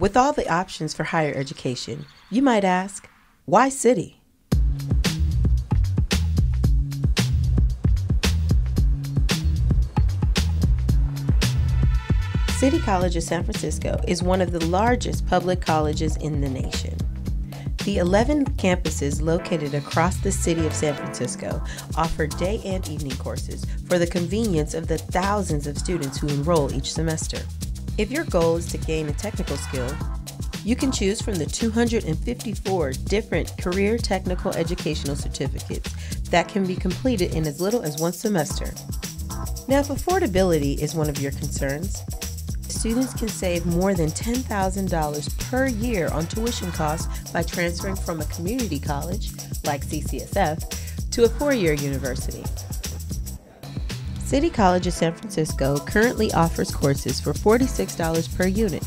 With all the options for higher education, you might ask, why City? City College of San Francisco is one of the largest public colleges in the nation. The 11 campuses located across the city of San Francisco offer day and evening courses for the convenience of the thousands of students who enroll each semester. If your goal is to gain a technical skill, you can choose from the 254 different career technical educational certificates that can be completed in as little as one semester. Now, if affordability is one of your concerns, students can save more than $10,000 per year on tuition costs by transferring from a community college, like CCSF, to a four-year university. City College of San Francisco currently offers courses for $46 per unit,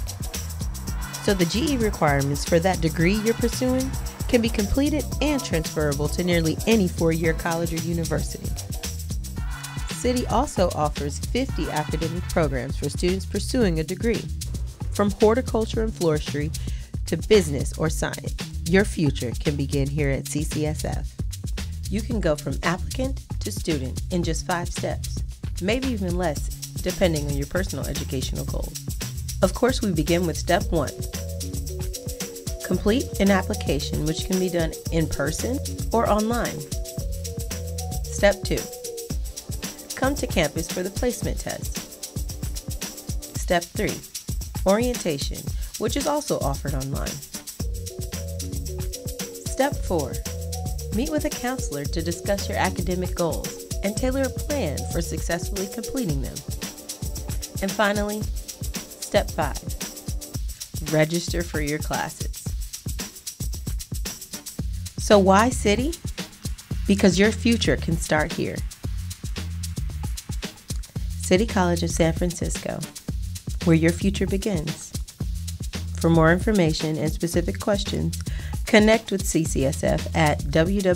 so the GE requirements for that degree you're pursuing can be completed and transferable to nearly any four-year college or university. City also offers 50 academic programs for students pursuing a degree. From horticulture and floristry to business or science, your future can begin here at CCSF. You can go from applicant to student in just 5 steps, maybe even less, depending on your personal educational goals. Of course, we begin with step 1. Complete an application, which can be done in person or online. Step 2. Come to campus for the placement test. Step 3, orientation, which is also offered online. Step 4, meet with a counselor to discuss your academic goals and tailor a plan for successfully completing them. And finally, step 5, register for your classes. So why City? Because your future can start here. City College of San Francisco, where your future begins. For more information and specific questions, connect with CCSF at www.ccsf.edu.